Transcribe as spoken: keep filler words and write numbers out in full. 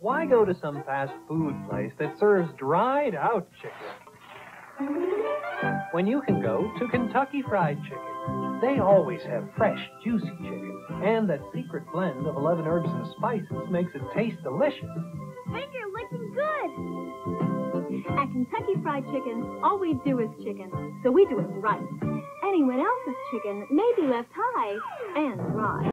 Why go to some fast food place that serves dried out chicken when you can go to Kentucky Fried Chicken? They always have fresh, juicy chicken, and that secret blend of eleven herbs and spices makes it taste delicious. And you're looking good! At Kentucky Fried Chicken, all we do is chicken, so we do it right. Anyone else's chicken may be left high and dry.